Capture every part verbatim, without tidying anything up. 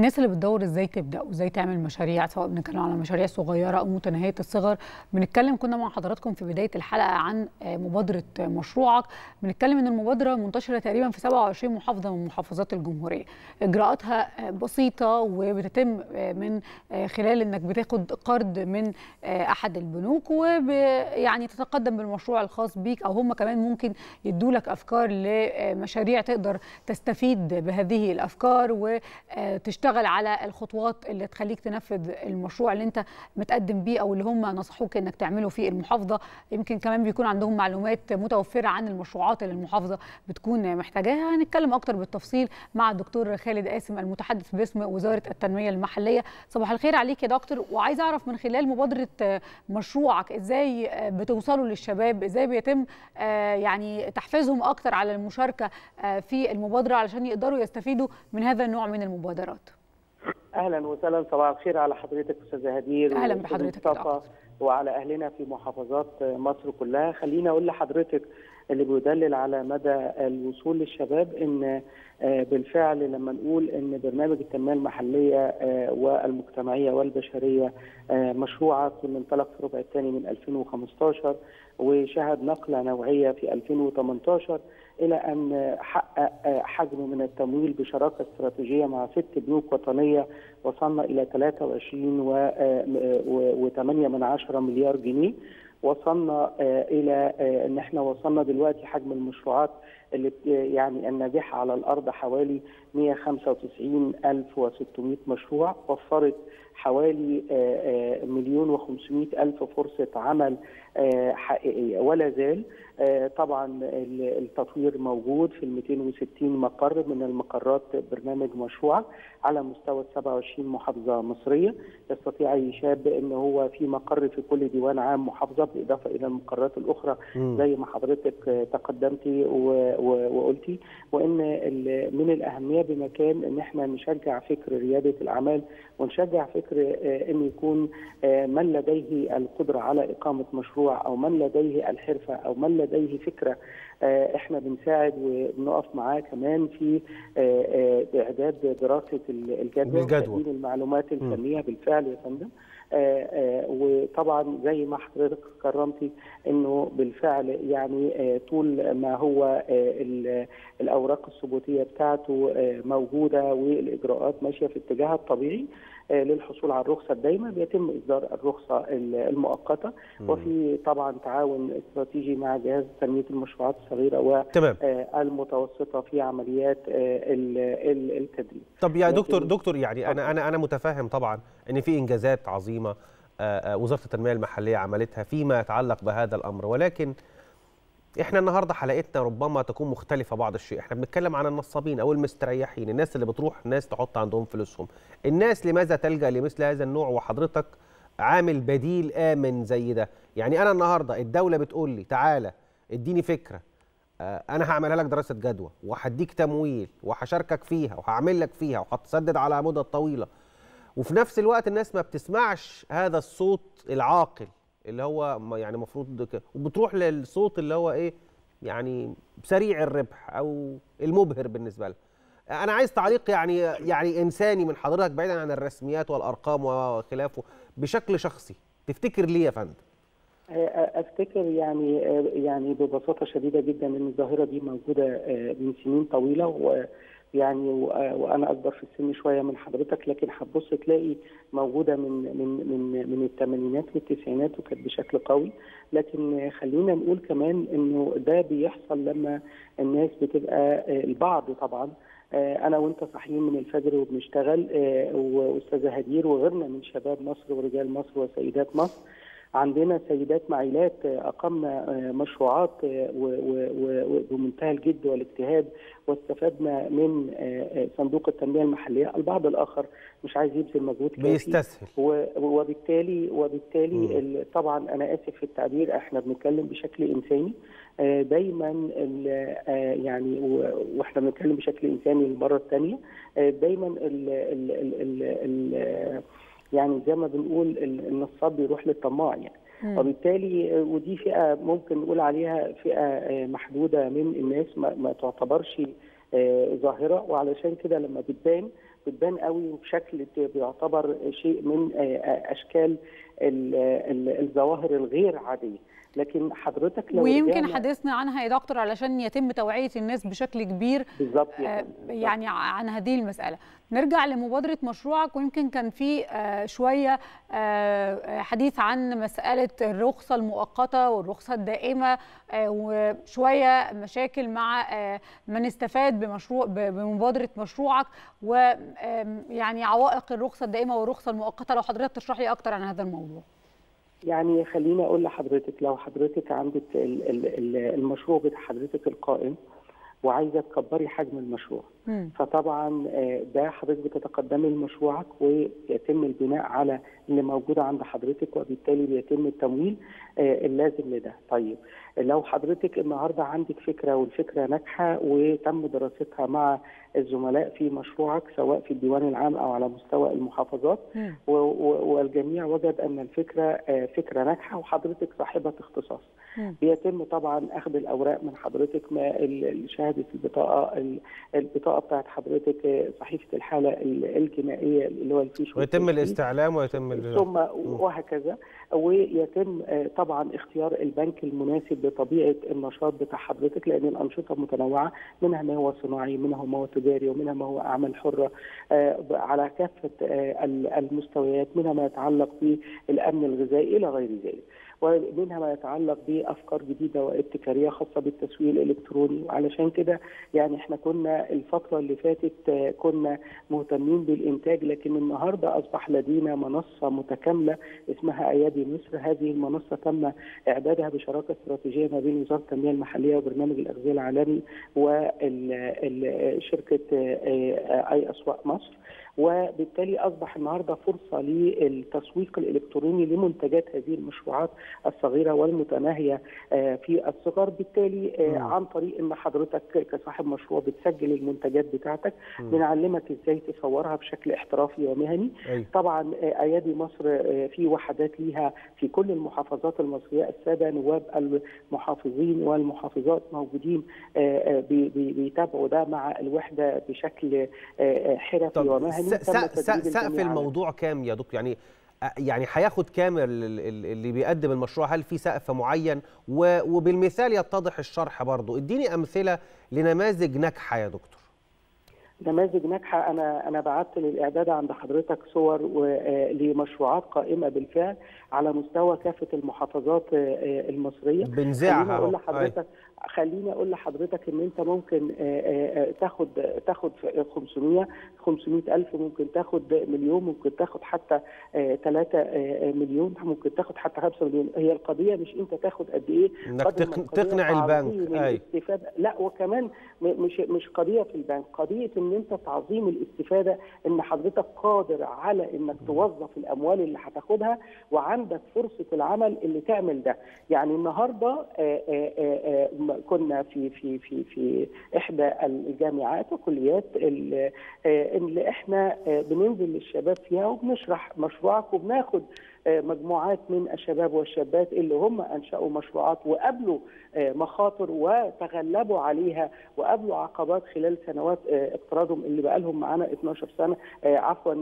الناس اللي بتدور ازاي تبدا وازاي تعمل مشاريع، سواء بنتكلم على مشاريع صغيره او متناهيه الصغر. بنتكلم كنا مع حضراتكم في بدايه الحلقه عن مبادره مشروعك، بنتكلم ان المبادره منتشره تقريبا في سبعة وعشرين محافظه من محافظات الجمهوريه، اجراءاتها بسيطه وبتتم من خلال انك بتاخد قرض من احد البنوك ويعني تتقدم بالمشروع الخاص بيك، او هم كمان ممكن يدوا لك افكار لمشاريع تقدر تستفيد بهذه الافكار وتشتغل على الخطوات اللي تخليك تنفذ المشروع اللي انت متقدم بيه او اللي هم نصحوك انك تعمله في المحافظه. يمكن كمان بيكون عندهم معلومات متوفره عن المشروعات اللي المحافظه بتكون محتاجاها. هنتكلم اكتر بالتفصيل مع الدكتور خالد قاسم المتحدث باسم وزاره التنميه المحليه. صباح الخير عليك يا دكتور، وعايز اعرف من خلال مبادره مشروعك ازاي بتوصلوا للشباب، ازاي بيتم يعني تحفيزهم اكتر على المشاركه في المبادره علشان يقدروا يستفيدوا من هذا النوع من المبادرات. اهلا وسهلا، صباح الخير على حضرتك استاذه هدير. اهلا بحضرتك مصطفى وعلى اهلنا في محافظات مصر كلها. خليني اقول لحضرتك اللي بيدلل على مدى الوصول للشباب ان بالفعل لما نقول ان برنامج التنميه المحليه والمجتمعيه والبشريه مشروعك اللي انطلق في الربع الثاني من ألفين وخمستاشر وشهد نقله نوعيه في ألفين وتمنتاشر الى ان حقق حجم من التمويل بشراكه استراتيجيه مع ست بنوك وطنيه وصلنا الى ثلاثة وعشرين فاصلة ثمانية مليار جنيه. وصلنا الى ان احنا وصلنا دلوقتي حجم المشروعات اللي يعني الناجحه على الارض حوالي مئة وخمسة وتسعين ألف وستمئة مشروع، وفرت حوالي مليون وخمسمئة ألف فرصة عمل حقيقية. ولا زال طبعا التطوير موجود في مئتين وستين مقر من المقرات برنامج مشروعك على مستوى سبعة وعشرين محافظة مصرية. يستطيع أي شاب أن هو في مقر في كل ديوان عام محافظة، بالإضافة إلى المقرات الأخرى زي ما حضرتك تقدمتي وقلتي. وأن من الأهمية بمكان أن احنا نشجع فكر ريادة الأعمال ونشجع فكر أن يكون من لديه القدرة على إقامة مشروع أو من لديه الحرفة أو من لديه فكرة. إحنا بنساعد وبنقف معاه كمان في إعداد دراسة الجدوى وتقديم المعلومات الفنية بالفعل يا فندم. آآ آآ وطبعا زي ما حضرتك كرمتي انه بالفعل يعني طول ما هو الاوراق الثبوتيه بتاعته موجوده والاجراءات ماشيه في اتجاهها الطبيعي للحصول على الرخصه الدايمه، بيتم اصدار الرخصه المؤقته، وفي طبعا تعاون استراتيجي مع جهاز تنميه المشروعات الصغيره والمتوسطه في عمليات التدريب. طب يا دكتور دكتور يعني انا انا انا متفهم طبعا ان في انجازات عظيمه وزارة التنمية المحلية عملتها فيما يتعلق بهذا الأمر، ولكن إحنا النهاردة حلقتنا ربما تكون مختلفة بعض الشيء. إحنا بنتكلم عن النصابين أو المستريحين، الناس اللي بتروح الناس تحط عندهم فلوسهم. الناس لماذا تلجأ لمثل هذا النوع وحضرتك عامل بديل آمن زي ده؟ يعني أنا النهاردة الدولة بتقول لي تعالى اديني فكرة، أنا هعملها لك دراسة جدوى وهديك تمويل وهشاركك فيها وهعمل لك فيها وهتسدد على مدة طويلة، وفي نفس الوقت الناس ما بتسمعش هذا الصوت العاقل اللي هو يعني المفروض كده، وبتروح للصوت اللي هو ايه يعني سريع الربح او المبهر بالنسبه لها. انا عايز تعليق يعني يعني انساني من حضرتك بعيدا عن الرسميات والارقام وخلافه بشكل شخصي. تفتكر ليه يا فندم؟ افتكر يعني يعني ببساطه شديده جدا ان الظاهره دي موجوده من سنين طويله، و يعني وانا اكبر في السن شويه من حضرتك، لكن هتبص تلاقي موجوده من من من من الثمانينات للتسعينات وكانت بشكل قوي. لكن خلينا نقول كمان انه ده بيحصل لما الناس بتبقى البعض طبعا انا وانت صاحيين من الفجر وبنشتغل، واستاذه هدير وغيرنا من شباب مصر ورجال مصر وسيدات مصر، عندنا سيدات معيلات أقمنا مشروعات وبمنتهى الجد والاجتهاد واستفدنا من صندوق التنمية المحلية. البعض الآخر مش عايز يبذل مجهود كافي بيستسهل، وبالتالي وبالتالي طبعا أنا آسف في التعبير، احنا بنتكلم بشكل إنساني دايما يعني، واحنا بنتكلم بشكل إنساني للمرة الثانية دايما ال ال ال ال يعني زي ما بنقول النصاب بيروح للطماع يعني. وبالتالي ودي فئه ممكن نقول عليها فئه محدوده من الناس ما تعتبرش ظاهره، وعلشان كده لما بتبان بتبان قوي بشكل بيعتبر شيء من اشكال الظواهر الغير عاديه، لكن حضرتك لو ويمكن حديثنا عنها يا دكتور علشان يتم توعيه الناس بشكل كبير بالظبط يعني, يعني عن هذه المساله. نرجع لمبادره مشروعك، ويمكن كان في شويه حديث عن مساله الرخصه المؤقته والرخصه الدائمه وشويه مشاكل مع من استفاد بمشروع بمبادره مشروعك ويعني عوائق الرخصه الدائمه والرخصه المؤقته، لو حضرتك تشرح لي اكتر عن هذا الموضوع. يعني خليني اقول لحضرتك لو حضرتك عندك المشروع بتاع حضرتك القائم وعايزه تكبري حجم المشروع، م. فطبعا ده حضرتك بتتقدمي لمشروعك ويتم البناء على اللي موجود عند حضرتك، وبالتالي بيتم التمويل اللازم لده. طيب لو حضرتك النهارده عندك فكره والفكره ناجحه وتم دراستها مع الزملاء في مشروعك سواء في الديوان العام او على مستوى المحافظات، والجميع وجد ان الفكره فكره ناجحه وحضرتك صاحبه اختصاص، م. بيتم طبعا اخذ الاوراق من حضرتك، شهاده البطاقه البطاقه بتاعت حضرتك، صحيفه الحاله الجنائيه اللي هو الفيش، ويتم الاستعلام ويتم ثم وهكذا، ويتم طبعا اختيار البنك المناسب لطبيعه النشاط بتاع حضرتك، لان الانشطه متنوعه، منها ما هو صناعي، منها ما هو تجاري، ومنها ما هو اعمال حره على كافه المستويات، منها ما يتعلق بالامن الغذائي الى غير ذلك، ومنها ما يتعلق بافكار جديده وابتكاريه خاصه بالتسويق الالكتروني. وعلشان كده يعني احنا كنا الفتره اللي فاتت كنا مهتمين بالانتاج، لكن النهارده اصبح لدينا منصه متكامله اسمها ايادي مصر. هذه المنصه تم اعدادها بشراكه استراتيجيه ما بين وزاره التنميه المحليه وبرنامج الاغذيه العالمي وشركه اي اسواق مصر، وبالتالي اصبح النهارده فرصه للتسويق الالكتروني لمنتجات هذه المشروعات الصغيره والمتناهيه في الصغر. بالتالي عن طريق ان حضرتك كصاحب مشروع بتسجل المنتجات بتاعتك، بنعلمك ازاي تصورها بشكل احترافي ومهني. أي. طبعا ايادي مصر في وحدات ليها في كل المحافظات المصريه، الساده نواب المحافظين والمحافظات موجودين بيتابعوا ده مع الوحده بشكل حرفي ومهني. سقف الموضوع كام يا دكتور؟ يعني يعني هياخد كام اللي بيقدم المشروع؟ هل في سقف معين؟ وبالمثال يتضح الشرح برضه. اديني امثله لنماذج ناجحه يا دكتور. نماذج ناجحه، انا انا بعت للاعداد عند حضرتك صور لمشروعات قائمه بالفعل على مستوى كافه المحافظات المصريه بنذاعها. اقول لحضرتك خليني اقول لحضرتك ان انت ممكن تاخد تاخد خمسمية خمسمية ألف، ممكن تاخد مليون، ممكن تاخد حتى ثلاثة مليون، ممكن تاخد حتى خمسة مليون. هي القضيه مش انت تاخد قد ايه، انك تقنع البنك. اي لا، وكمان مش مش قضيه في البنك، قضيه ان انت تعظيم الاستفاده، ان حضرتك قادر على انك توظف الاموال اللي هتاخدها وعندك فرصه العمل اللي تعمل ده. يعني النهارده آآ آآ كنا في في في في احدى الجامعات وكليات اللي احنا بننزل للشباب فيها وبنشرح مشروعك، وبناخد مجموعات من الشباب والشابات اللي هم انشأوا مشروعات وقابلوا مخاطر وتغلبوا عليها وقابلوا عقبات خلال سنوات اقتراضهم اللي بقى لهم معانا اتناشر سنة، عفوا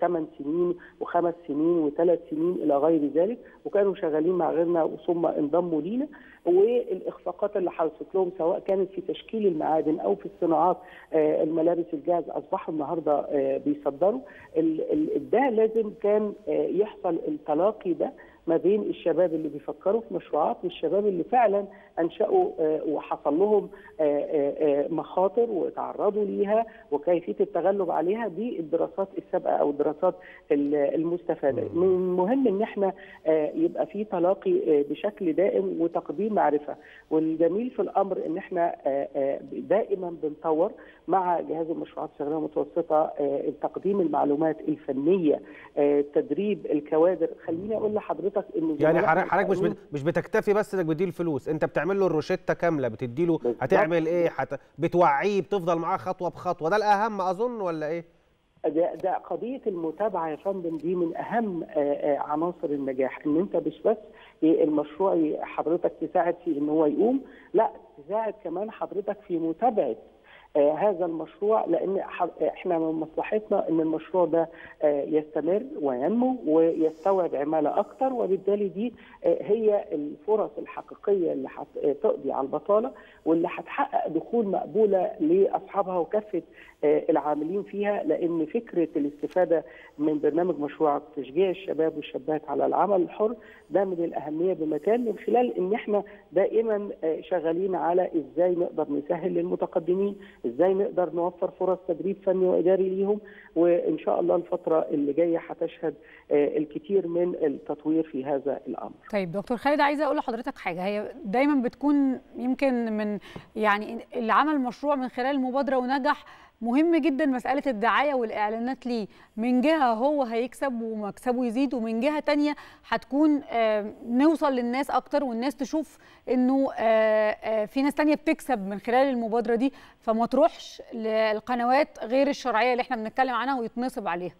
تمن سنين وخمس سنين وثلاث سنين الى غير ذلك، وكانوا شغالين مع غيرنا وثم انضموا لينا. والاخفاقات اللي حصلت لهم سواء كانت في تشكيل المعادن او في الصناعات الملابس الجاهز، اصبحوا النهارده بيصدروا. ده لازم كان يحصل التلاقي ده ما بين الشباب اللي بيفكروا في مشروعات والشباب اللي فعلا انشأوا وحصل لهم مخاطر وتعرضوا ليها وكيفيه التغلب عليها بالدراسات السابقه او الدراسات المستفاده. من المهم ان احنا يبقى في تلاقي بشكل دائم وتقديم معرفه، والجميل في الامر ان احنا دائما بنطور مع جهاز المشروعات الصغيره والمتوسطه تقديم المعلومات الفنيه، تدريب الكوادر. خليني اقول لحضرتك إن يعني حضرتك مش بت... مش بتكتفي بس انك بتديله الفلوس، انت بتعمل له الروشته كامله، بتدي له هتعمل ايه، حت... بتوعيه، بتفضل معاه خطوه بخطوه. ده الاهم اظن ولا ايه؟ ده, ده قضيه المتابعه يا فندم، دي من اهم عناصر النجاح، ان انت مش بس المشروع حضرتك تساعد فيه ان هو يقوم، لا تساعد كمان حضرتك في متابعه هذا المشروع، لان احنا من مصلحتنا ان المشروع ده يستمر وينمو ويستوعب عماله اكتر، وبالتالي دي هي الفرص الحقيقيه اللي هتقضي على البطاله واللي هتحقق دخول مقبوله لاصحابها وكافه العاملين فيها. لان فكره الاستفاده من برنامج مشروعك تشجيع الشباب والشابات على العمل الحر ده من الاهميه بمكان، من خلال ان احنا دائما شغالين على ازاي نقدر نسهل للمتقدمين، ازاي نقدر نوفر فرص تدريب فني واداري ليهم، وان شاء الله الفتره اللي جايه هتشهد الكثير من التطوير في هذا الامر. طيب دكتور خالد، عايزه اقول لحضرتك حاجه، هي دايما بتكون يمكن من يعني اللي عمل مشروع من خلال مبادره ونجح مهم جدا مسألة الدعاية والإعلانات ليه، من جهة هو هيكسب ومكسبه يزيد، ومن جهة تانية هتكون نوصل للناس أكتر والناس تشوف إنه في ناس تانية بتكسب من خلال المبادرة دي، فما تروحش للقنوات غير الشرعية اللي احنا بنتكلم عنها ويتنصب عليها.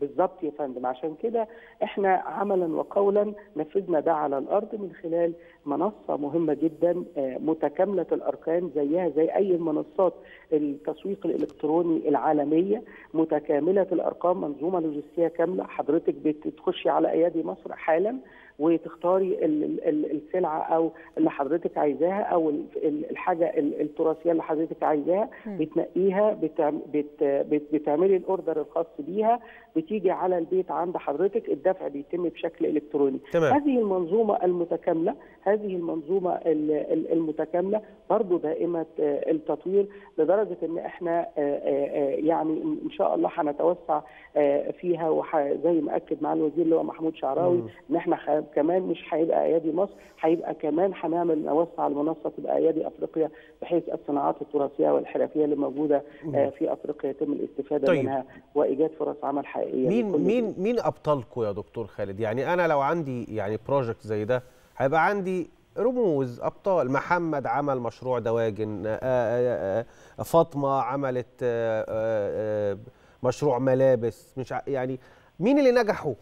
بالظبط يا فندم، عشان كده احنا عملا وقولا نفذنا ده على الارض من خلال منصه مهمه جدا متكامله الاركان، زيها زي اي المنصات التسويق الالكتروني العالميه، متكامله الارقام، منظومه لوجستيه كامله. حضرتك بتخشي على ايادي مصر حالا وتختاري السلعه او اللي حضرتك عايزاها او الحاجه التراثيه اللي حضرتك عايزاها، بتنقيها، بتعملي الاوردر الخاص بيها، بتيجي على البيت عند حضرتك، الدفع بيتم بشكل الكتروني. تمام. هذه المنظومه المتكامله، هذه المنظومه المتكامله برضو دائمه التطوير، لدرجه ان احنا يعني ان شاء الله هنتوسع فيها، وزي ما اكد معالي الوزير اللي هو محمود شعراوي ان احنا كمان مش هيبقى ايادي مصر، هيبقى كمان هنعمل نوسع المنصه تبقى ايادي افريقيا، بحيث الصناعات التراثيه والحرفيه اللي موجوده في افريقيا يتم الاستفاده طيب. منها وايجاد فرص عمل حقيقيه. مين مين مين ابطالكم يا دكتور خالد؟ يعني انا لو عندي يعني بروجكت زي ده هيبقى عندي رموز ابطال، محمد عمل مشروع دواجن، فاطمه عملت مشروع ملابس، مش يعني مين اللي نجحوا؟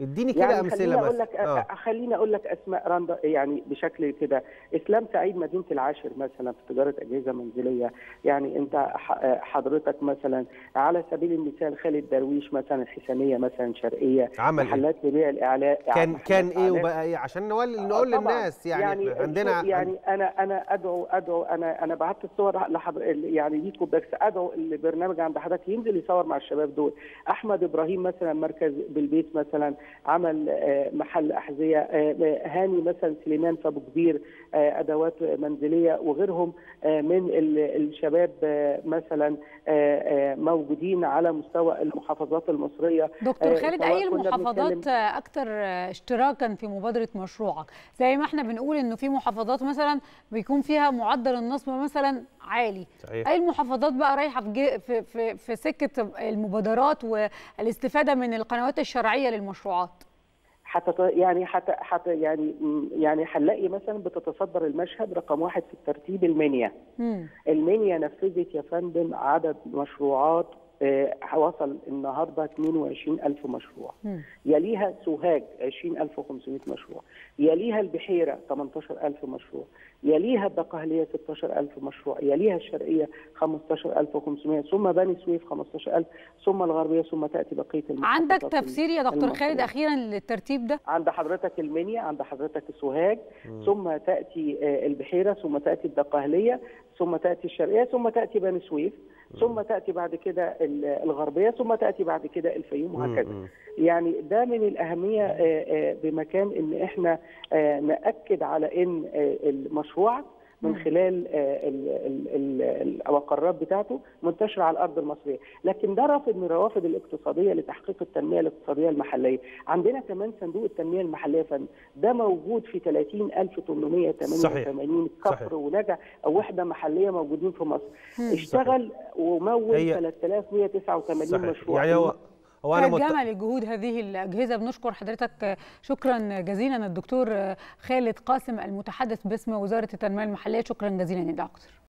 اديني كده يعني امثله. خليني اقول لك آه. خليني اقول لك اسماء رندا يعني بشكل كده. اسلام سعيد مدينه العاشر مثلا في تجاره اجهزه منزليه، يعني انت حضرتك مثلا على سبيل المثال خالد درويش مثلا، الحسينيه مثلا، شرقيه، عمل محلات لبيع الاعلان، كان كان ايه وبقى ايه عشان نولي نقول آه للناس يعني, يعني عندنا يعني انا انا ادعو ادعو انا انا بعت الصور لحضر يعني ليكم، بس ادعو البرنامج عند حضرتك ينزل يصور مع الشباب دول. احمد ابراهيم مثلا مركز بالبيت مثلا عمل محل أحذية، هاني مثلا سليمان في أبو كبير أدوات منزلية، وغيرهم من الشباب مثلا موجودين على مستوى المحافظات المصرية. دكتور خالد، أي المحافظات أكثر اشتراكا في مبادرة مشروعك؟ زي ما احنا بنقول إنه في محافظات مثلا بيكون فيها معدل النصب مثلا عالي، صحيح. أي المحافظات بقى رايحة في, في, في, في سكة المبادرات والاستفادة من القنوات الشرعية للمشروعات؟ حتى يعني حتى حتى يعني يعني هنلاقي مثلا بتتصدر المشهد رقم واحد في الترتيب المنيا. المنيا نفذت يا فندم عدد مشروعات وصل النهارده اثنين وعشرين ألف مشروع، يليها سوهاج عشرين ألف وخمسمائة مشروع، يليها البحيره ثمانية عشر ألف مشروع، يليها الدقهليه ستة عشر ألف مشروع، يليها الشرقيه خمسة عشر ألف وخمسمائة، ثم بني سويف خمسة عشر ألف، ثم الغربيه، ثم تاتي بقيه المحافظات. عندك تفسير يا دكتور خالد اخيرا للترتيب ده؟ عند حضرتك المنيا، عند حضرتك سوهاج، ثم تاتي البحيره، ثم تاتي الدقهليه، ثم تاتي الشرقيه، ثم تاتي بني سويف، ثم تاتي بعد كده الغربيه، ثم تاتي بعد كده الفيوم، وهكذا. يعني ده من الاهميه بمكان ان احنا ناكد على ان المشروع من خلال المقرات بتاعته منتشره على الارض المصريه، لكن ده رافض من الروافد الاقتصاديه لتحقيق التنميه الاقتصاديه المحليه. عندنا كمان صندوق التنميه المحليه فن ده موجود في ثلاثين ألف وثمانمائة وثمانية وثمانين كفر ونجع او وحده محليه موجودين في مصر، اشتغل ومول ثلاثة آلاف ومائة وتسعة وثمانين مشروع. يعني هو كجمل الجهود هذه الأجهزة. بنشكر حضرتك، شكرا جزيلا الدكتور خالد قاسم المتحدث باسم وزارة التنمية المحلية، شكرا جزيلا يا دكتور.